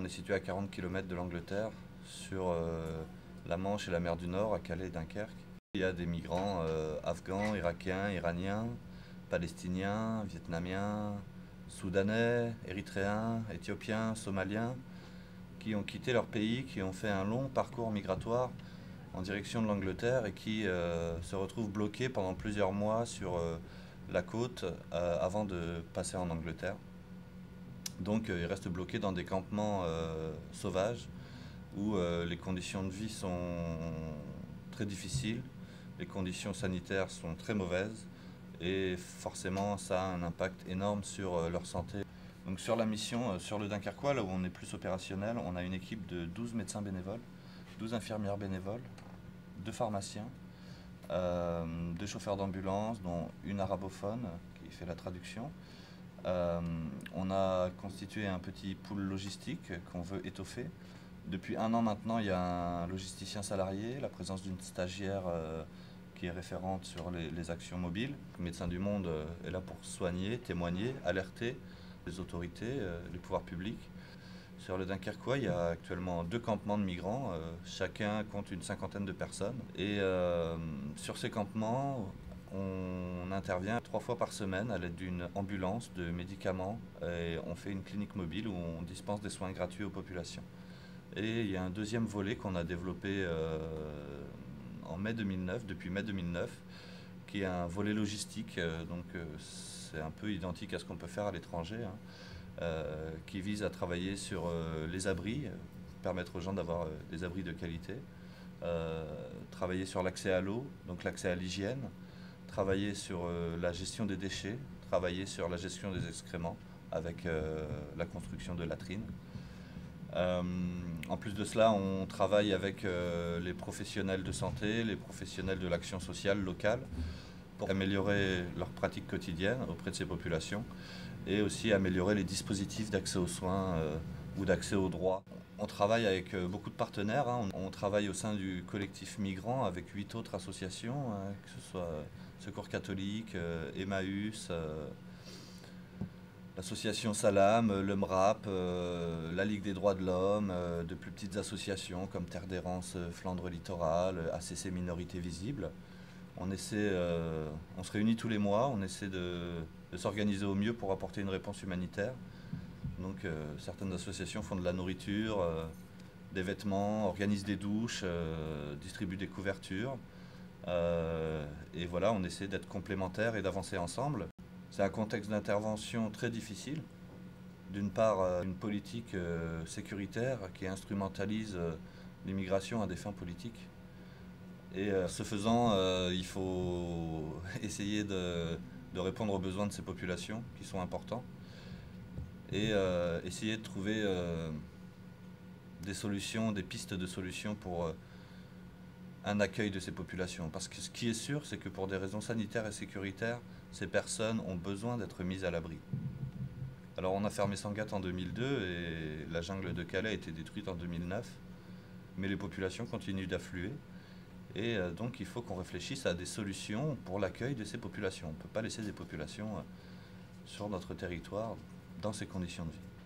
On est situé à 40 km de l'Angleterre, sur la Manche et la mer du Nord, à Calais-Dunkerque. Il y a des migrants afghans, irakiens, iraniens, palestiniens, vietnamiens, soudanais, érythréens, éthiopiens, somaliens, qui ont quitté leur pays, qui ont fait un long parcours migratoire en direction de l'Angleterre et qui se retrouvent bloqués pendant plusieurs mois sur la côte avant de passer en Angleterre. Donc ils restent bloqués dans des campements sauvages où les conditions de vie sont très difficiles, les conditions sanitaires sont très mauvaises et forcément ça a un impact énorme sur leur santé. Donc sur la mission, sur le Dunkerquois, là où on est plus opérationnel, on a une équipe de 12 médecins bénévoles, 12 infirmières bénévoles, 2 pharmaciens, 2 chauffeurs d'ambulance, dont une arabophone qui fait la traduction. On a constitué un petit pool logistique qu'on veut étoffer. Depuis un an maintenant, il y a un logisticien salarié, la présence d'une stagiaire qui est référente sur les actions mobiles. Le Médecin du Monde est là pour soigner, témoigner, alerter les autorités, les pouvoirs publics. Sur le Dunkerquois, il y a actuellement 2 campements de migrants, chacun compte une cinquantaine de personnes. Et sur ces campements, on intervient 3 fois par semaine à l'aide d'une ambulance, de médicaments, et on fait une clinique mobile où on dispense des soins gratuits aux populations. Et il y a un deuxième volet qu'on a développé en mai 2009, depuis mai 2009, qui est un volet logistique, donc c'est un peu identique à ce qu'on peut faire à l'étranger, hein, qui vise à travailler sur les abris, permettre aux gens d'avoir des abris de qualité, travailler sur l'accès à l'eau, donc l'accès à l'hygiène, travailler sur la gestion des déchets, travailler sur la gestion des excréments avec la construction de latrines. En plus de cela, on travaille avec les professionnels de santé, les professionnels de l'action sociale locale pour améliorer leurs pratiques quotidiennes auprès de ces populations et aussi améliorer les dispositifs d'accès aux soins ou d'accès aux droits. On travaille avec beaucoup de partenaires, hein. On travaille au sein du collectif migrant avec 8 autres associations, hein, que ce soit Secours Catholique, Emmaüs, l'association Salam, le MRAP, la Ligue des Droits de l'Homme, de plus petites associations comme Terre d'Errance, Flandre littorale, ACC Minorités Visible. On essaie, on se réunit tous les mois, on essaie de s'organiser au mieux pour apporter une réponse humanitaire. Donc certaines associations font de la nourriture, des vêtements, organisent des douches, distribuent des couvertures. Et voilà, on essaie d'être complémentaires et d'avancer ensemble. C'est un contexte d'intervention très difficile. D'une part, une politique sécuritaire qui instrumentalise l'immigration à des fins politiques. Et ce faisant, il faut essayer de répondre aux besoins de ces populations qui sont importants. Et essayer de trouver des solutions, des pistes de solutions pour un accueil de ces populations. Parce que ce qui est sûr, c'est que pour des raisons sanitaires et sécuritaires, ces personnes ont besoin d'être mises à l'abri. Alors on a fermé Sangatte en 2002 et la jungle de Calais a été détruite en 2009. Mais les populations continuent d'affluer. Et donc il faut qu'on réfléchisse à des solutions pour l'accueil de ces populations. On ne peut pas laisser des populations sur notre territoire dans ces conditions de vie.